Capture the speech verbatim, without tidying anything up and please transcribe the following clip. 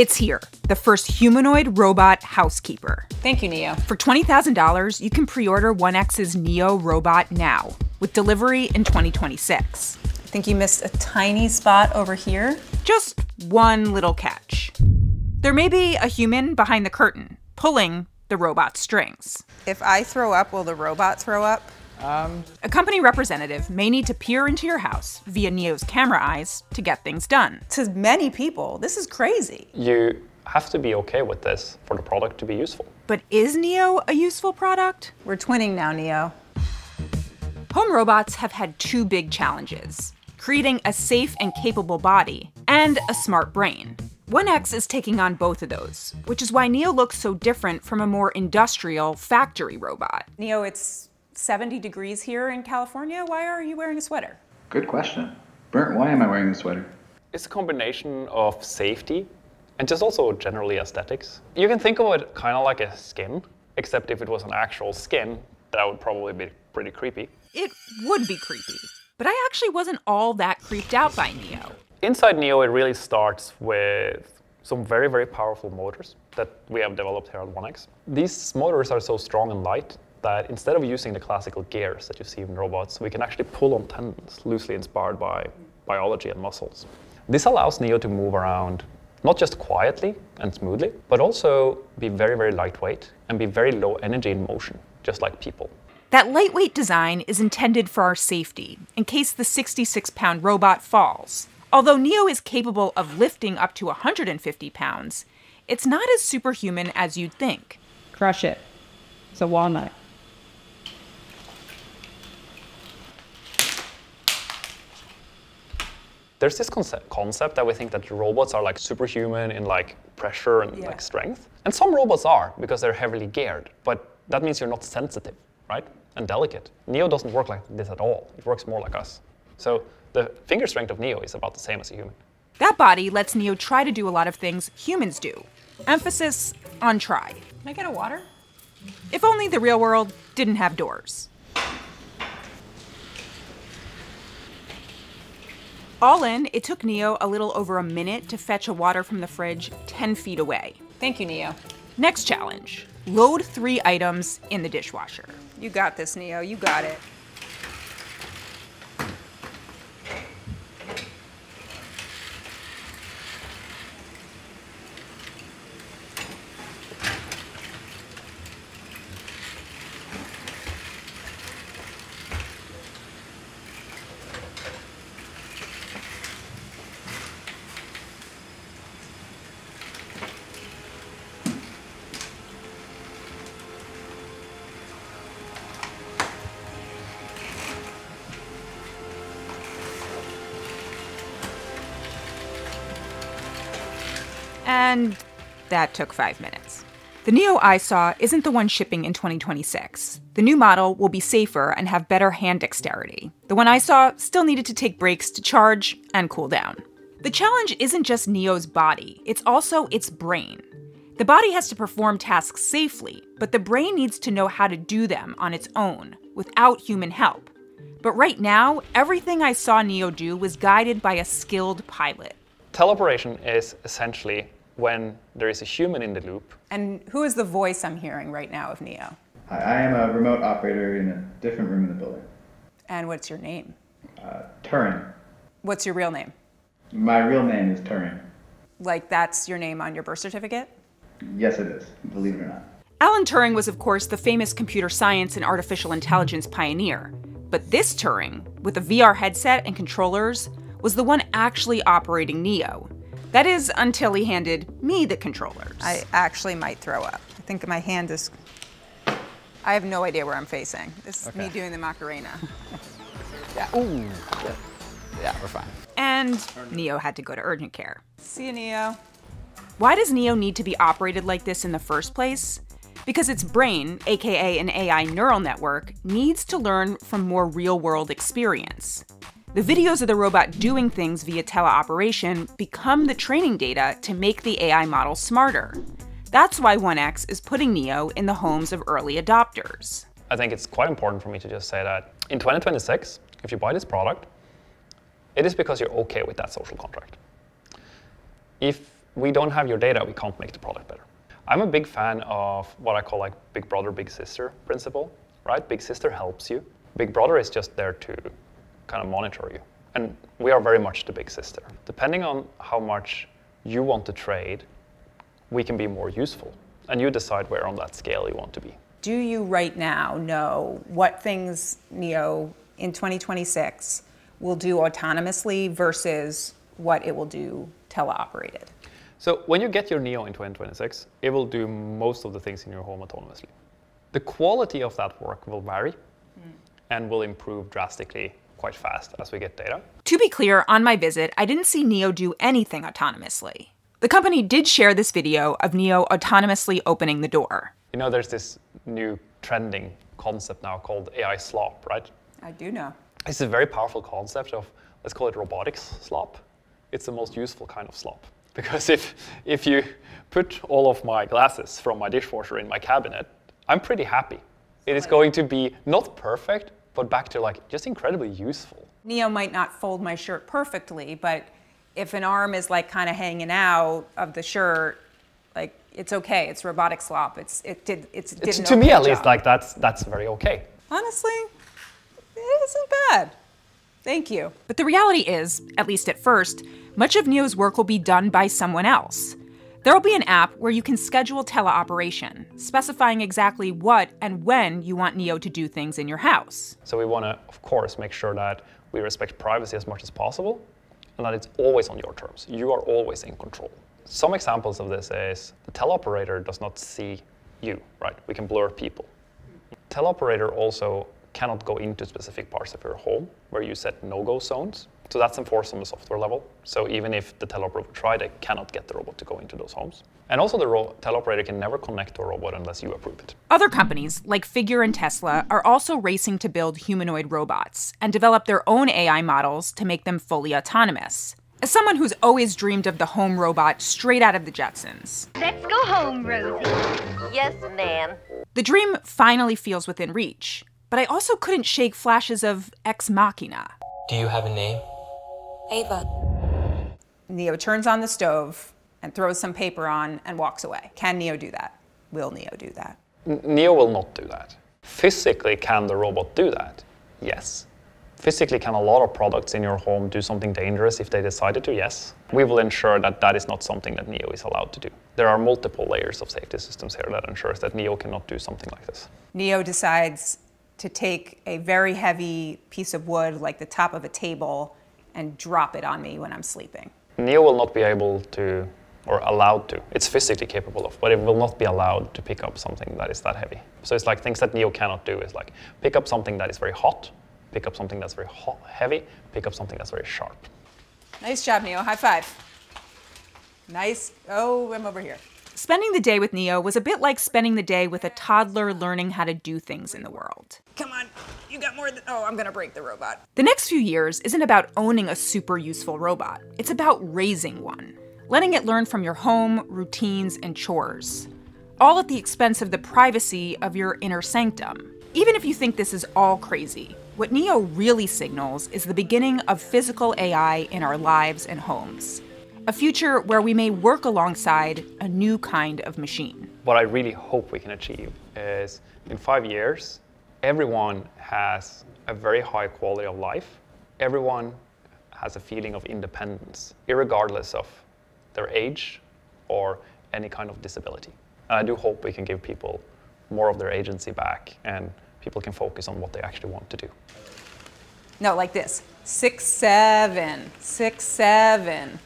It's here, the first humanoid robot housekeeper. Thank you, Neo. For twenty thousand dollars, you can pre-order one X's Neo robot now, with delivery in twenty twenty-six. I think you missed a tiny spot over here. Just one little catch. There may be a human behind the curtain, pulling the robot strings. If I throw up, will the robot throw up? Um. A company representative may need to peer into your house via Neo's camera eyes to get things done. To many people, this is crazy. You have to be okay with this for the product to be useful. But is Neo a useful product? We're twinning now, Neo. Home robots have had two big challenges: creating a safe and capable body and a smart brain. one X is taking on both of those, which is why Neo looks so different from a more industrial factory robot. Neo, it's seventy degrees here in California. Why are you wearing a sweater? Good question. Brent, why am I wearing a sweater? It's a combination of safety and just also generally aesthetics. You can think of it kind of like a skin, except if it was an actual skin, that would probably be pretty creepy. It would be creepy, but I actually wasn't all that creeped out by Neo. Inside Neo, it really starts with some very, very powerful motors that we have developed here at one X. These motors are so strong and light that instead of using the classical gears that you see in robots, we can actually pull on tendons loosely inspired by biology and muscles. This allows Neo to move around not just quietly and smoothly, but also be very, very lightweight and be very low energy in motion, just like people. That lightweight design is intended for our safety, in case the sixty-six pound robot falls. Although Neo is capable of lifting up to one hundred fifty pounds, it's not as superhuman as you'd think. Crush it. It's a walnut. There's this concept, concept that we think that robots are like superhuman in like pressure and yeah. like strength. And some robots are, because they're heavily geared. But that means you're not sensitive, right? And delicate. Neo doesn't work like this at all. It works more like us. So the finger strength of Neo is about the same as a human. That body lets Neo try to do a lot of things humans do. Emphasis on try. Can I get a water? If only the real world didn't have doors. All in, it took Neo a little over a minute to fetch a water from the fridge ten feet away. Thank you, Neo. Next challenge, load three items in the dishwasher. You got this, Neo, you got it. And that took five minutes. The Neo I saw isn't the one shipping in twenty twenty-six. The new model will be safer and have better hand dexterity. The one I saw still needed to take breaks to charge and cool down. The challenge isn't just Neo's body, it's also its brain. The body has to perform tasks safely, but the brain needs to know how to do them on its own, without human help. But right now, everything I saw Neo do was guided by a skilled pilot. Teleoperation is essentially when there is a human in the loop. And who is the voice I'm hearing right now of Neo? Hi, I am a remote operator in a different room in the building. And what's your name? Uh, Turing. What's your real name? My real name is Turing. Like that's your name on your birth certificate? Yes, it is, believe it or not. Alan Turing was, of course, the famous computer science and artificial intelligence pioneer. But this Turing, with a V R headset and controllers, was the one actually operating Neo. That is, until he handed me the controllers. I actually might throw up. I think my hand is, I have no idea where I'm facing. This okay. is me doing the Macarena. yeah. Ooh. Yeah. yeah, we're fine. And Neo had to go to urgent care. See you, Neo. Why does Neo need to be operated like this in the first place? Because its brain, A K A an A I neural network, needs to learn from more real-world experience. The videos of the robot doing things via teleoperation become the training data to make the A I model smarter. That's why one X is putting Neo in the homes of early adopters. I think it's quite important for me to just say that in twenty twenty-six, if you buy this product, it is because you're okay with that social contract. If we don't have your data, we can't make the product better. I'm a big fan of what I call like big brother, big sister principle, right? Big sister helps you. Big brother is just there to kind of monitor you. And we are very much the big sister. Depending on how much you want to trade, we can be more useful. And you decide where on that scale you want to be. Do you right now know what things Neo in twenty twenty-six will do autonomously versus what it will do teleoperated? So when you get your Neo in twenty twenty-six, it will do most of the things in your home autonomously. The quality of that work will vary mm. and will improve drastically quite fast as we get data. To be clear, on my visit, I didn't see Neo do anything autonomously. The company did share this video of Neo autonomously opening the door. You know, there's this new trending concept now called A I slop, right? I do know. It's a very powerful concept of, let's call it robotics slop. It's the most useful kind of slop. Because if, if you put all of my glasses from my dishwasher in my cabinet, I'm pretty happy. It is going to be not perfect, but back to like just incredibly useful. Neo might not fold my shirt perfectly, but if an arm is like kind of hanging out of the shirt, like it's okay. It's robotic slop. It's it did it's did to me at least like that's that's very okay. Honestly, it isn't bad. Thank you. But the reality is, at least at first, much of Neo's work will be done by someone else. There will be an app where you can schedule teleoperation, specifying exactly what and when you want Neo to do things in your house. So we want to, of course, make sure that we respect privacy as much as possible and that it's always on your terms. You are always in control. Some examples of this is the teleoperator does not see you, right? We can blur people. Teleoperator also cannot go into specific parts of your home where you set no-go zones. So that's enforced on the software level. So even if the teleoperator would try, they cannot get the robot to go into those homes. And also the teleoperator can never connect to a robot unless you approve it. Other companies, like Figure and Tesla, are also racing to build humanoid robots and develop their own A I models to make them fully autonomous. As someone who's always dreamed of the home robot straight out of the Jetsons. Let's go home, Rosie. Yes, ma'am. The dream finally feels within reach. But I also couldn't shake flashes of Ex Machina. Do you have a name? Ava. Neo turns on the stove and throws some paper on and walks away. Can Neo do that? Will Neo do that? N- Neo will not do that. Physically, can the robot do that? Yes. Physically, can a lot of products in your home do something dangerous if they decided to? Yes. We will ensure that that is not something that Neo is allowed to do. There are multiple layers of safety systems here that ensures that Neo cannot do something like this. Neo decides to take a very heavy piece of wood, like the top of a table, and drop it on me when I'm sleeping. Neo will not be able to, or allowed to, it's physically capable of, but it will not be allowed to pick up something that is that heavy. So it's like things that Neo cannot do is like, pick up something that is very hot, pick up something that's very hot, heavy, pick up something that's very sharp. Nice job, Neo, high five. Nice, oh, I'm over here. Spending the day with Neo was a bit like spending the day with a toddler learning how to do things in the world. Come on, you got more than, oh, I'm gonna break the robot. The next few years isn't about owning a super useful robot. It's about raising one, letting it learn from your home, routines, and chores, all at the expense of the privacy of your inner sanctum. Even if you think this is all crazy, what Neo really signals is the beginning of physical A I in our lives and homes. A future where we may work alongside a new kind of machine. What I really hope we can achieve is in five years, everyone has a very high quality of life. Everyone has a feeling of independence, irregardless of their age or any kind of disability. And I do hope we can give people more of their agency back and people can focus on what they actually want to do. No, like this, six, seven, six, seven.